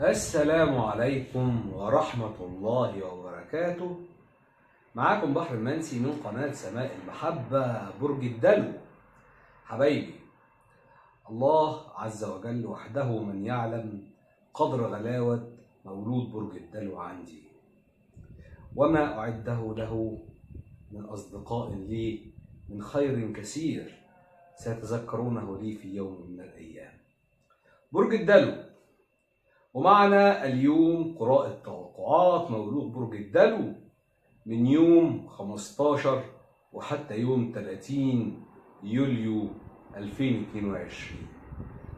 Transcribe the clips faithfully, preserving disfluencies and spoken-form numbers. السلام عليكم ورحمة الله وبركاته. معاكم بحر المنسي من قناة سماء المحبة، برج الدلو. حبايبي، الله عز وجل وحده من يعلم قدر غلاوة مولود برج الدلو عندي وما أعده له من أصدقاء لي من خير كثير سيتذكرونه لي في يوم من الأيام. برج الدلو، ومعنا اليوم قراءة توقعات مولود برج الدلو من يوم خمستاشر وحتى يوم تلاتين يوليو ألفين واتنين وعشرين.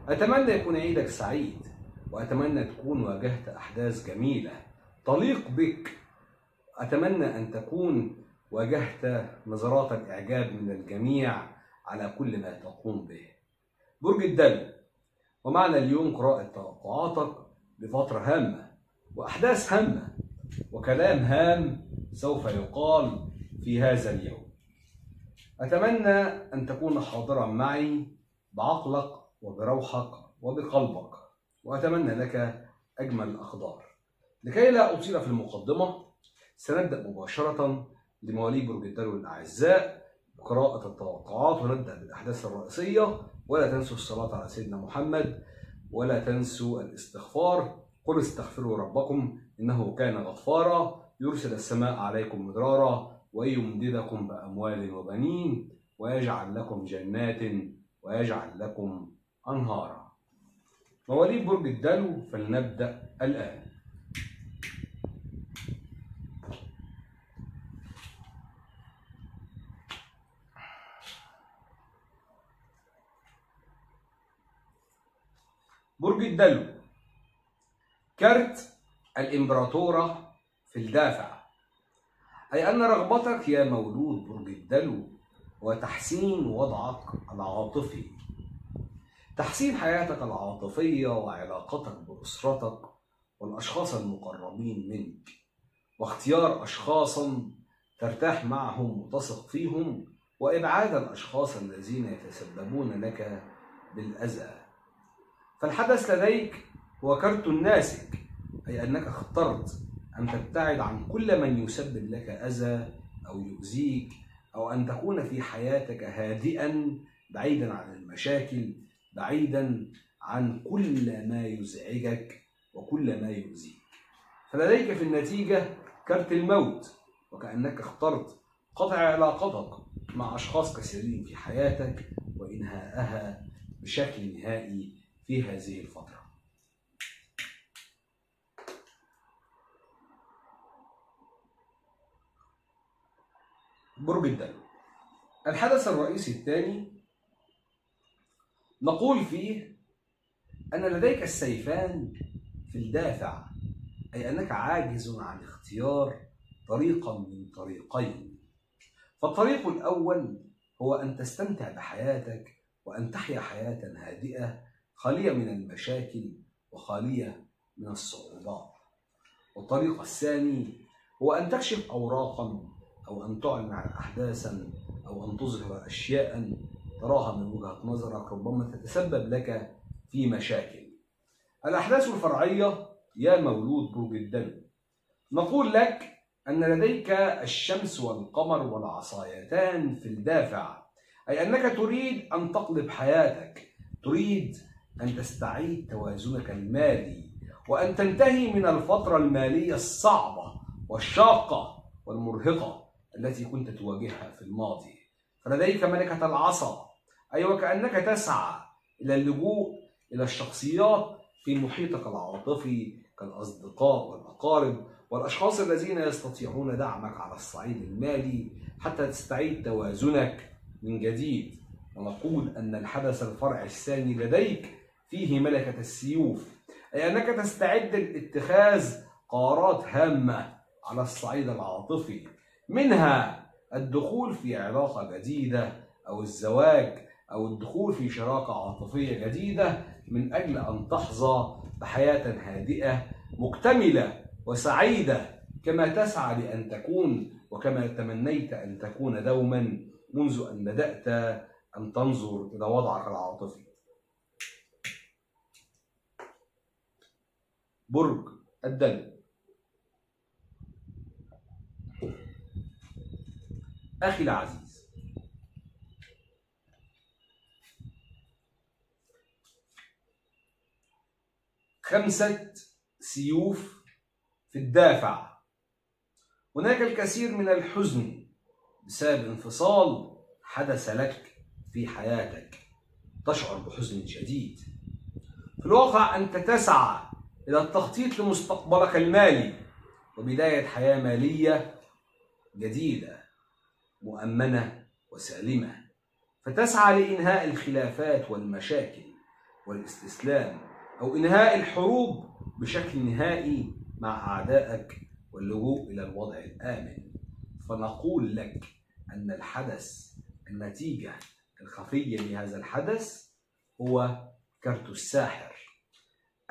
أتمنى يكون عيدك سعيد، وأتمنى تكون واجهت أحداث جميلة تليق بك. أتمنى أن تكون واجهت نظرات الإعجاب من الجميع على كل ما تقوم به. برج الدلو، ومعنا اليوم قراءة توقعاتك لفترة هامة وأحداث هامة وكلام هام سوف يقال في هذا اليوم. أتمنى أن تكون حاضرا معي بعقلك وبروحك وبقلبك، وأتمنى لك أجمل الأخبار. لكي لا أطيل في المقدمة، سنبدأ مباشرة لمواليد برج الدلو الأعزاء بقراءة التوقعات، ونبدأ بالأحداث الرئيسية. ولا تنسوا الصلاة على سيدنا محمد، ولا تنسوا الاستغفار. قل استغفروا ربكم إنه كان غفارا، يرسل السماء عليكم مدرارا ويمددكم بأموال وبنين ويجعل لكم جنات ويجعل لكم أنهارا. مواليد برج الدلو، فلنبدأ الآن. برج الدلو، كارت الإمبراطورة في الدافع، أي أن رغبتك يا مولود برج الدلو هو تحسين وضعك العاطفي، تحسين حياتك العاطفية وعلاقتك بأسرتك والأشخاص المقربين منك، واختيار أشخاصا ترتاح معهم وتثق فيهم، وإبعاد الأشخاص الذين يتسببون لك بالأذى. فالحدث لديك هو كارت الناسك، أي أنك اخترت أن تبتعد عن كل من يسبب لك أذى أو يؤذيك، أو أن تكون في حياتك هادئا بعيدا عن المشاكل، بعيدا عن كل ما يزعجك وكل ما يؤذيك. فلديك في النتيجة كارت الموت، وكأنك اخترت قطع علاقتك مع أشخاص كثيرين في حياتك وإنهاءها بشكل نهائي في هذه الفترة. برج الدلو، الحدث الرئيسي الثاني نقول فيه أن لديك السيفان في الدافع، أي أنك عاجز عن اختيار طريقا من طريقين. فالطريق الأول هو أن تستمتع بحياتك وأن تحيا حياة هادئة خالية من المشاكل وخالية من الصعوبات، والطريق الثاني هو أن تكشف أوراقا، أو أن تعلن عن أحداثا، أو أن تظهر أشياء تراها من وجهة نظرك ربما تتسبب لك في مشاكل. الأحداث الفرعية يا مولود برج الدلو، نقول لك أن لديك الشمس والقمر والعصايتان في الدافع، أي أنك تريد أن تقلب حياتك، تريد أن تستعيد توازنك المالي، وأن تنتهي من الفترة المالية الصعبة والشاقة والمرهقة التي كنت تواجهها في الماضي. فلديك ملكة العصا، أي وكأنك تسعى إلى اللجوء إلى الشخصيات في محيطك العاطفي كالأصدقاء والأقارب والأشخاص الذين يستطيعون دعمك على الصعيد المالي حتى تستعيد توازنك من جديد. ونقول أن الحدث الفرعي الثاني لديك فيه ملكة السيوف، أي أنك تستعد لاتخاذ قرارات هامة على الصعيد العاطفي، منها الدخول في علاقة جديدة أو الزواج أو الدخول في شراكة عاطفية جديدة من أجل أن تحظى بحياة هادئة مكتملة وسعيدة كما تسعى لأن تكون وكما تمنيت أن تكون دوما منذ أن بدأت أن تنظر إلى وضعك العاطفي. برج الدلو. أخي العزيز، خمسة سيوف في الدافع. هناك الكثير من الحزن بسبب انفصال حدث لك في حياتك، تشعر بحزن شديد. في الواقع أنت تسعى إلى التخطيط لمستقبلك المالي وبداية حياة مالية جديدة مؤمنة وسالمة، فتسعى لإنهاء الخلافات والمشاكل والاستسلام أو إنهاء الحروب بشكل نهائي مع أعدائك واللجوء إلى الوضع الآمن. فنقول لك أن الحدث، النتيجة الخفية لهذا الحدث هو كارت الساحر،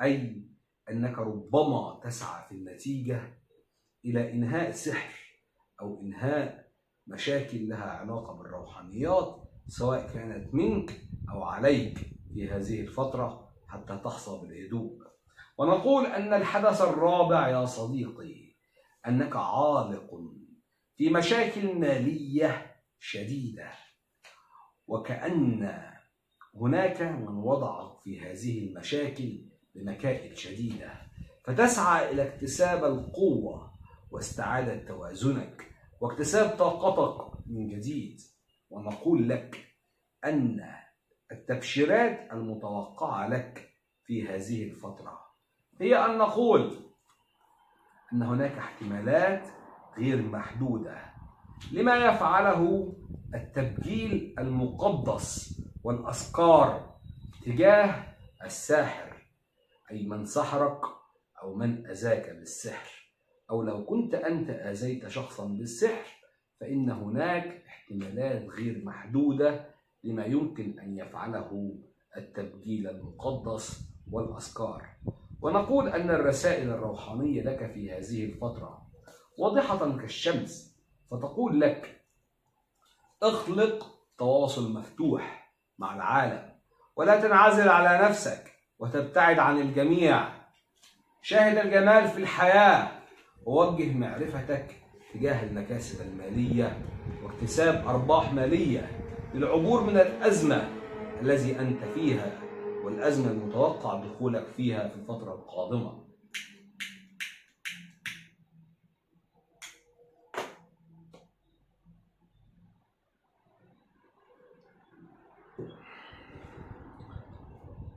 أي أنك ربما تسعى في النتيجة إلى إنهاء سحر أو إنهاء مشاكل لها علاقة بالروحانيات، سواء كانت منك أو عليك في هذه الفترة، حتى تحظى بالهدوء. ونقول أن الحدث الرابع يا صديقي أنك عالق في مشاكل مالية شديدة، وكأن هناك من وضعك في هذه المشاكل بمكائد شديدة، فتسعى إلى اكتساب القوة واستعادة توازنك واكتساب طاقتك من جديد. ونقول لك أن التبشيرات المتوقعة لك في هذه الفترة هي أن نقول أن هناك احتمالات غير محدودة لما يفعله التبجيل المقدس والأسكار تجاه الساحر، أي من سحرك أو من أذاك بالسحر، أو لو كنت أنت أذيت شخصا بالسحر، فإن هناك احتمالات غير محدودة لما يمكن أن يفعله التبجيل المقدس والأسكار. ونقول أن الرسائل الروحانية لك في هذه الفترة واضحة كالشمس، فتقول لك اخلق تواصل مفتوح مع العالم، ولا تنعزل على نفسك وتبتعد عن الجميع. شاهد الجمال في الحياة، ووجه معرفتك تجاه المكاسب المالية واكتساب أرباح مالية للعبور من الأزمة الذي أنت فيها والأزمة المتوقع دخولك فيها في الفترة القادمة.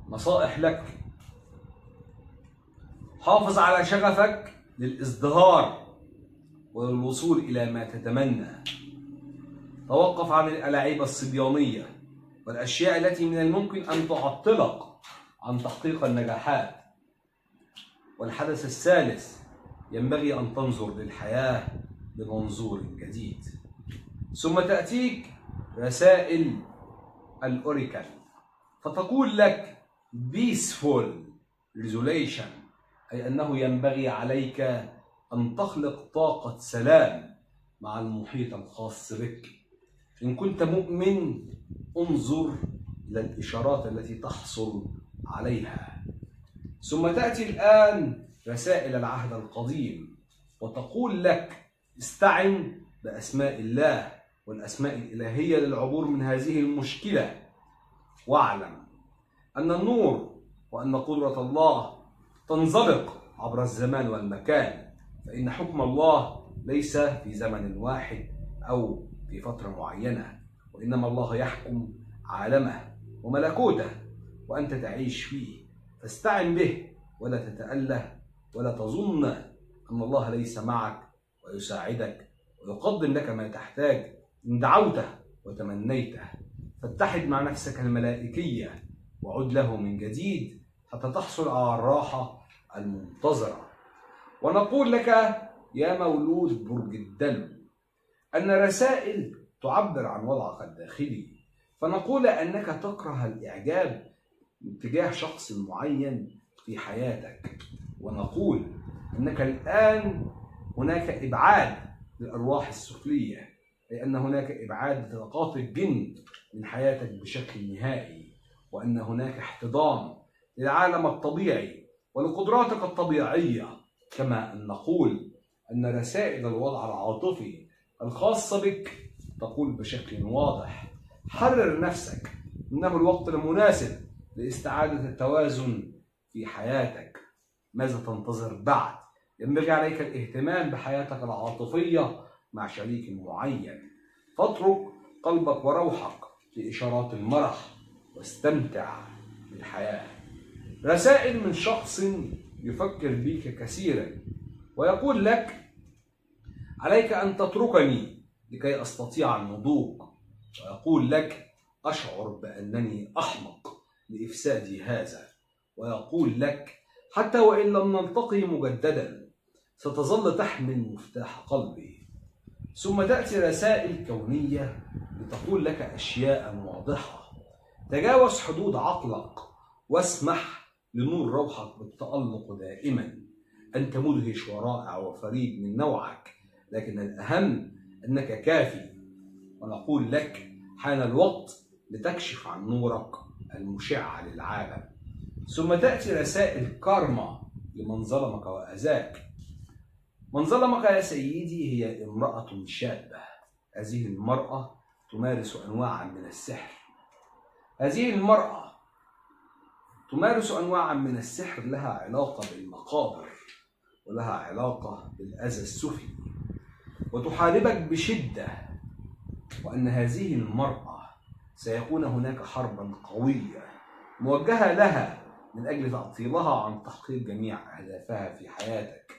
نصائح لك: حافظ على شغفك للازدهار والوصول إلى ما تتمنى. توقف عن الألاعيب الصبيانية والأشياء التي من الممكن أن تعطلك عن تحقيق النجاحات. والحدث الثالث، ينبغي أن تنظر للحياة بمنظور جديد. ثم تأتيك رسائل الأوريكل فتقول لك peaceful resolution، أي أنه ينبغي عليك أن تخلق طاقة سلام مع المحيط الخاص بك. إن كنت مؤمن انظر إلى الإشارات التي تحصل عليها. ثم تأتي الآن رسائل العهد القديم وتقول لك استعن بأسماء الله والأسماء الإلهية للعبور من هذه المشكلة، واعلم أن النور وأن قدرة الله تنزلق عبر الزمان والمكان، فإن حكم الله ليس في زمن واحد أو في فترة معينة، وإنما الله يحكم عالمه وملكوته وأنت تعيش فيه، فاستعن به ولا تتأله ولا تظن أن الله ليس معك ويساعدك ويقدم لك ما تحتاج إن دعوته وتمنيته. فاتحد مع نفسك الملائكية وعد له من جديد حتى تحصل على الراحة المنتظرة. ونقول لك يا مولود برج الدلو أن الرسائل تعبر عن وضعك الداخلي، فنقول أنك تكره الإعجاب تجاه شخص معين في حياتك. ونقول أنك الآن هناك إبعاد للأرواح السفلية، لأن هناك إبعاد لطاقات الجن من حياتك بشكل نهائي، وأن هناك احتضان للعالم الطبيعي ولقدراتك الطبيعية، كما أن نقول أن رسائل الوضع العاطفي الخاصة بك تقول بشكل واضح: حرر نفسك، إنه الوقت المناسب لاستعادة التوازن في حياتك. ماذا تنتظر بعد؟ ينبغي عليك الاهتمام بحياتك العاطفية مع شريك معين، فاترك قلبك وروحك لإشارات المرح واستمتع بالحياة. رسائل من شخص يفكر بك كثيرا ويقول لك: عليك أن تتركني لكي أستطيع النضوج، ويقول لك: أشعر بأنني أحمق لإفسادي هذا، ويقول لك: حتى وإن لم نلتقي مجددا ستظل تحمل مفتاح قلبي. ثم تأتي رسائل كونية لتقول لك أشياء واضحة: تجاوز حدود عقلك واسمح لنور روحك بالتألق دائما، أنت مدهش ورائع وفريد من نوعك، لكن الأهم أنك كافي. ونقول لك: حان الوقت لتكشف عن نورك المشع للعالم. ثم تأتي رسائل كارما لمن ظلمك وأذاك: من ظلمك يا سيدي هي امرأة شابة، هذه المرأة تمارس أنواعا من السحر، هذه المرأة تمارس أنواعا من السحر لها علاقة بالمقابر ولها علاقة بالأذى السفلي، وتحاربك بشدة، وأن هذه المرأة سيكون هناك حربا قوية موجهة لها من أجل تعطيلها عن تحقيق جميع أهدافها في حياتك.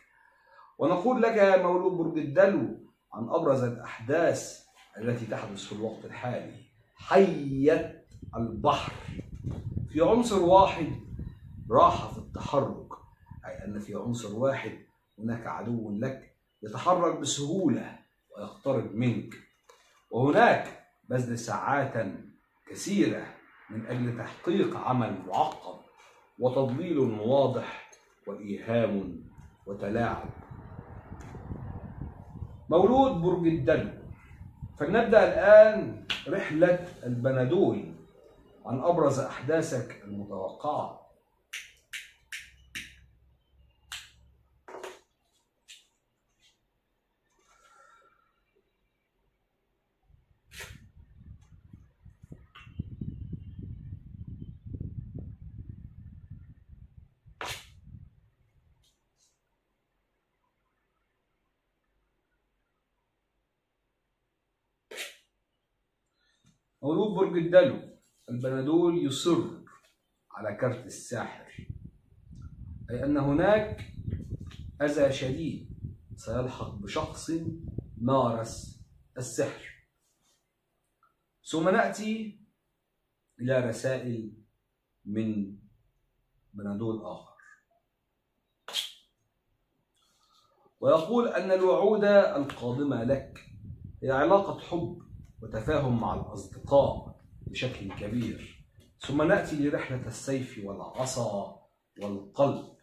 ونقول لك يا مولود برج الدلو عن أبرز الأحداث التي تحدث في الوقت الحالي: حية البحر في عنصر واحد راحة في التحرك، أي أن في عنصر واحد هناك عدو لك يتحرك بسهولة ويقترب منك، وهناك بذل ساعات كثيرة من أجل تحقيق عمل معقد وتضليل واضح وإيهام وتلاعب. مولود برج الدلو، فلنبدأ الآن رحلة البندول عن أبرز أحداثك المتوقعة. مولود برج الدلو، البندول يصر على كارت الساحر، أي أن هناك أذى شديد سيلحق بشخص مارس السحر. ثم نأتي إلى رسائل من بندول آخر، ويقول أن الوعودة القادمة لك هي علاقة حب وتفاهم مع الأصدقاء بشكل كبير. ثم نأتي لرحلة السيف والعصا والقلب،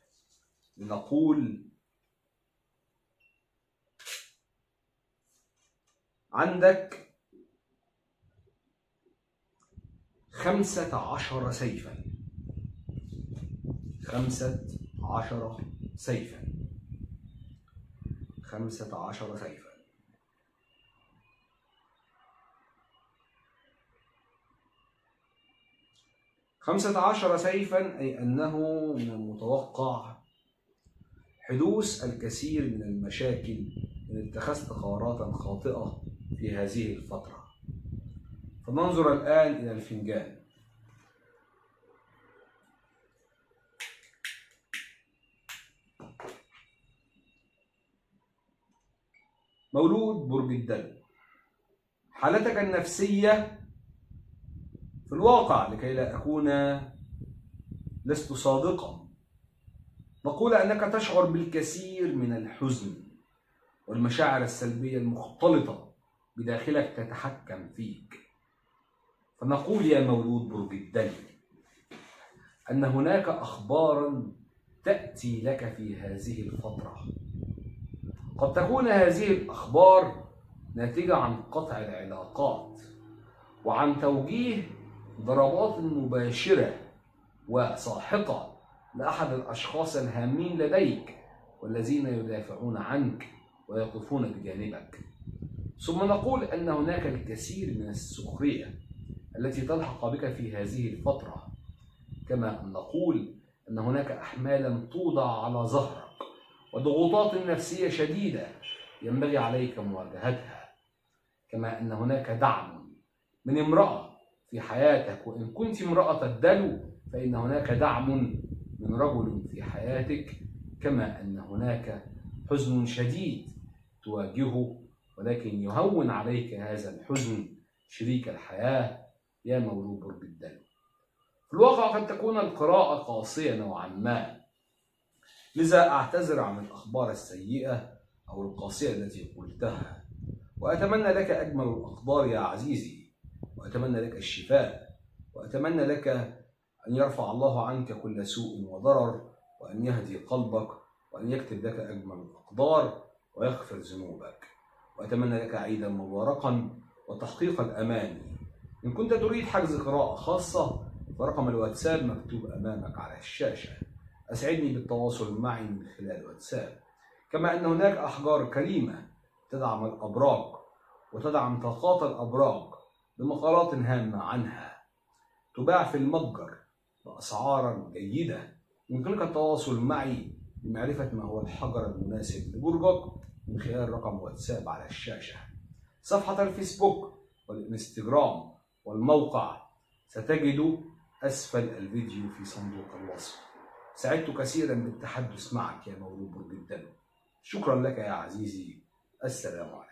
لنقول عندك خمسة عشر سيفا، خمسة عشر سيفا، خمسة عشر سيفا. خمسة عشر سيفا، أي أنه من المتوقع حدوث الكثير من المشاكل إن اتخذت قرارات خاطئة في هذه الفترة. فننظر الآن إلى الفنجان، مولود برج الدلو، حالتك النفسية في الواقع لكي لا أكون لست صادقا، نقول أنك تشعر بالكثير من الحزن والمشاعر السلبية المختلطة بداخلك تتحكم فيك. فنقول يا مولود برج الدلو أن هناك أخبارا تأتي لك في هذه الفترة، قد تكون هذه الأخبار ناتجة عن قطع العلاقات وعن توجيه ضربات مباشرة وساحقة لأحد الأشخاص الهامين لديك والذين يدافعون عنك ويقفون بجانبك. ثم نقول أن هناك الكثير من السخرية التي تلحق بك في هذه الفترة، كما أن نقول أن هناك أحمالا توضع على ظهرك وضغوطات نفسية شديدة ينبغي عليك مواجهتها، كما أن هناك دعم من امرأة في حياتك، وإن كنت امرأة الدلو فإن هناك دعم من رجل في حياتك، كما أن هناك حزن شديد تواجهه ولكن يهون عليك هذا الحزن شريك الحياة يا مولود برج الدلو. في الواقع قد تكون القراءة قاسية نوعا ما، لذا أعتذر عن الأخبار السيئة أو القاسية التي قلتها، وأتمنى لك أجمل الأقدار يا عزيزي، وأتمنى لك الشفاء، وأتمنى لك أن يرفع الله عنك كل سوء وضرر، وأن يهدي قلبك، وأن يكتب لك أجمل الأقدار ويغفر ذنوبك، وأتمنى لك عيدا مباركا وتحقيق الأماني. إن كنت تريد حجز قراءة خاصة فرقم الواتساب مكتوب أمامك على الشاشة، أسعدني بالتواصل معي من خلال واتساب، كما أن هناك أحجار كريمة تدعم الأبراج وتدعم طاقات الأبراج بمقالات هامة عنها تباع في المتجر بأسعار جيدة. يمكنك التواصل معي لمعرفة ما هو الحجر المناسب لبرجك من خلال رقم واتساب على الشاشة. صفحة الفيسبوك والإنستجرام والموقع ستجد أسفل الفيديو في صندوق الوصف. سعدت كثيرا بالتحدث معك يا مولود برج الدلو. شكرا لك يا عزيزي. السلام عليكم.